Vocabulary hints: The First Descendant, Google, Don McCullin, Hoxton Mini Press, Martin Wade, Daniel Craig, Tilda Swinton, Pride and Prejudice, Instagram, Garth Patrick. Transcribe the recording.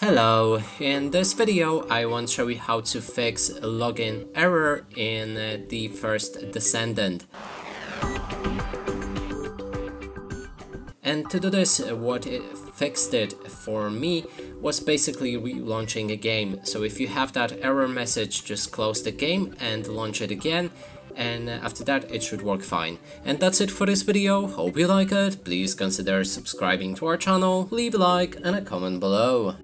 Hello, in this video I want to show you how to fix a login error in The First Descendant. And to do this, what fixed it for me was basically relaunching a game. So if you have that error message, just close the game and launch it again, and after that it should work fine. And that's it for this video. Hope you like it. Please consider subscribing to our channel, leave a like and a comment below.